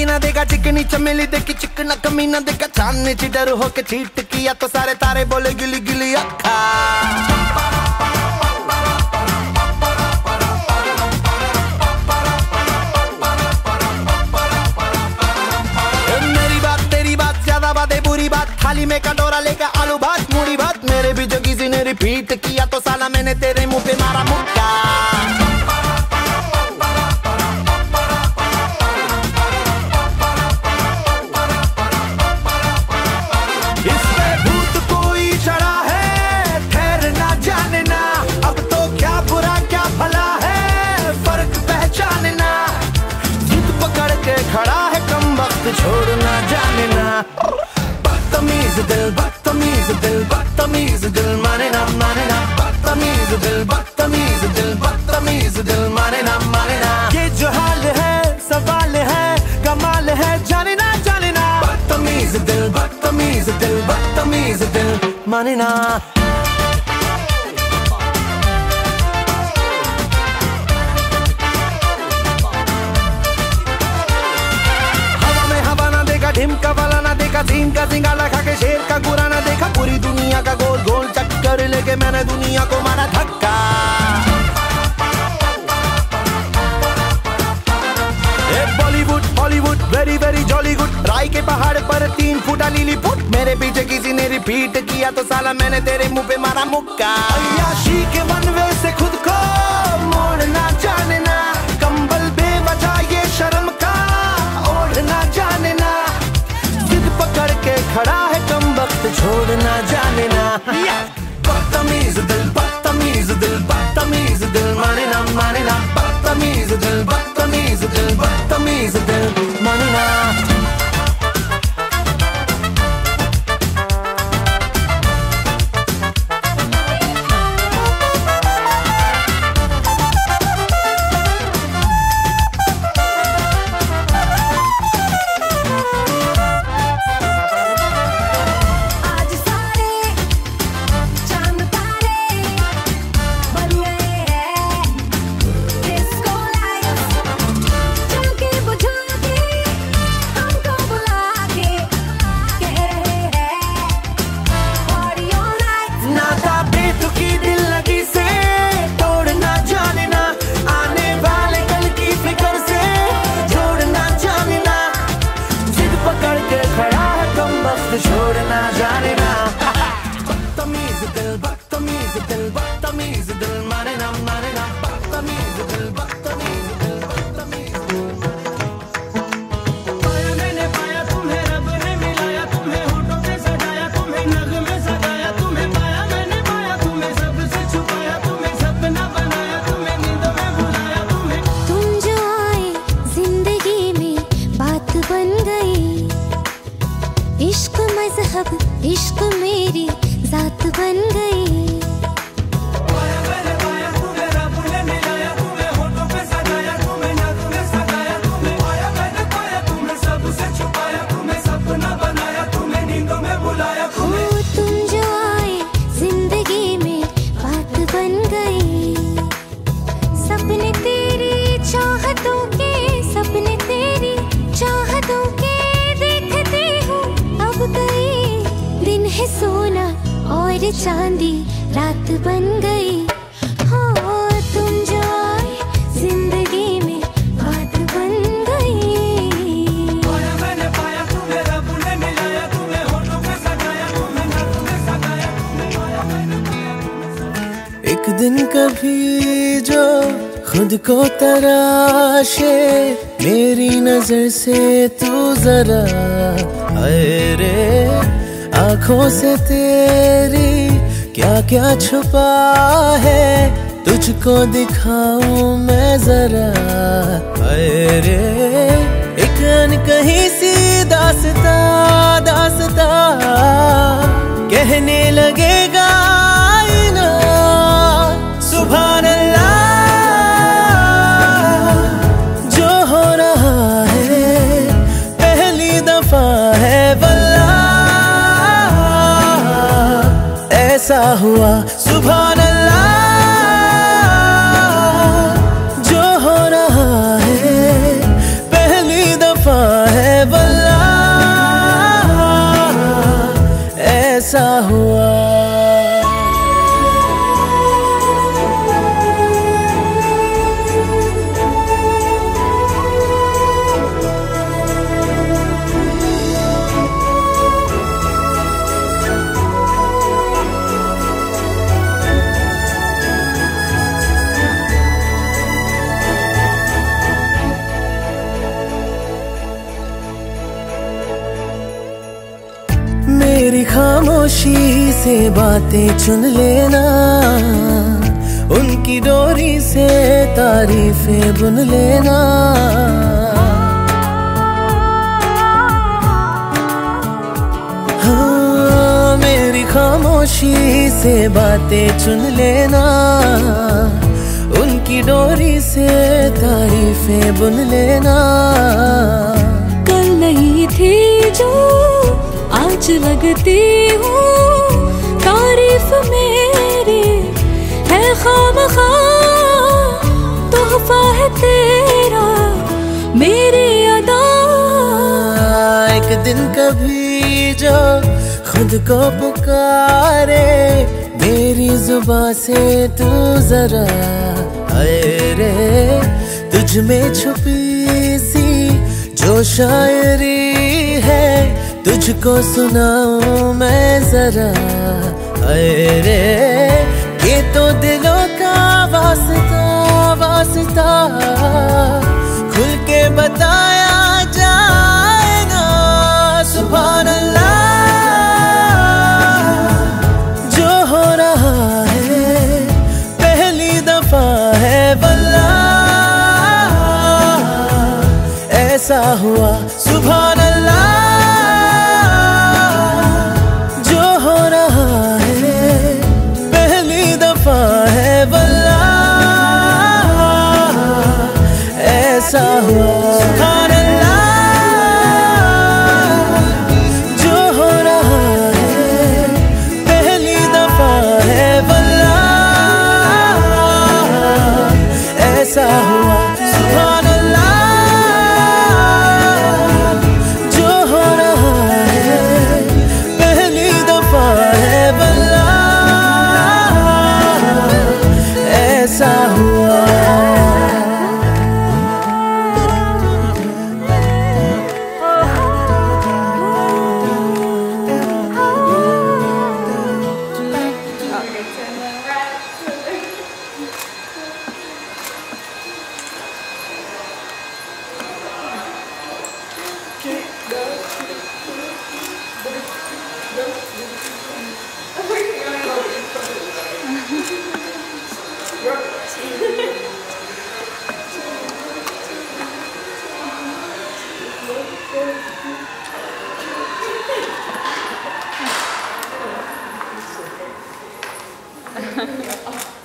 की ना देगा चिकनी चमेली देखी चिकना कमीना देखा चांदनी सी डर हो के चीट किया तो सारे तारे बोले गिली गिली अखा। मेरी बात तेरी बात ज्यादा बातें बुरी बात थाली में कटोरा लेकर आलू भात मूड़ी भात मेरे भी जो किसी ने रिपीट किया तो साला मैंने तेरे मुँह पे मारा मुक्का। खड़ा है कम वक्त छोड़ना जाने ना बदतमीज दिल माने ना बदतमीज दिल माने ना ये जो हाल है सवाल है कमाल है जाने ना बदतमीज दिल माने ना। ढिमका वाला ना देखा झीन का सिंगाला खा के शेर का गुरा ना देखा पूरी दुनिया का गोल गोल चक्कर लेके मैंने दुनिया को मारा धक्का। Bollywood Hollywood very very jolly good राय के पहाड़ पर 3 फुटा लीली फुट मेरे पीछे किसी ने रिपीट किया तो साला मैंने तेरे मुंह पे मारा मुक्का। अय्याशी के वनवे से खुद को मोड़ना जाने ना कंबल बेवजह ये शर्म का ओढ़ना जाने ना करके खड़ा है कम वक्त छोड़ना जाने ना। बदतमीज दिल माने ना बदतमीज दिल माने ना। आँखों से तेरी क्या क्या छुपा है तुझको दिखाऊं मैं जरा। अरे एक अनकही सी दास्तां कहने लगेगा आईना सुभानअल्लाह जो हो रहा है पहली दफा है ऐसा हुआ सुभानअल्लाह जो हो रहा है पहली दफा है। से बातें चुन लेना, उनकी डोरी से तारीफें बुन लेना। हाँ, मेरी खामोशी से बातें चुन लेना, उनकी डोरी से तारीफें बुन लेना। कल नहीं थी जो आज लगती हूँ, तारीफ मेरी है खामखा। तोहफा है तेरा मेरी अदा। एक दिन कभी जो खुद को पुकारे, मेरी जुबां से तू जरा आए रे। तुझ में छुपी सी जो शायरी है, तुझको सुनाऊं मैं जरा आए रे। ये तो दिलों का वास्ता वास्ता, खुल के बताया जाएगा। सुभानअल्लाह, ऐसा हुआ सुभानअल्लाह, जो हो रहा है पहली दफा है वल्लाह। ऐसा हुआ सुभानअल्लाह, जो हो रहा है पहली दफा है वल्लाह। ऐसा हुआ सुभानअल्लाह,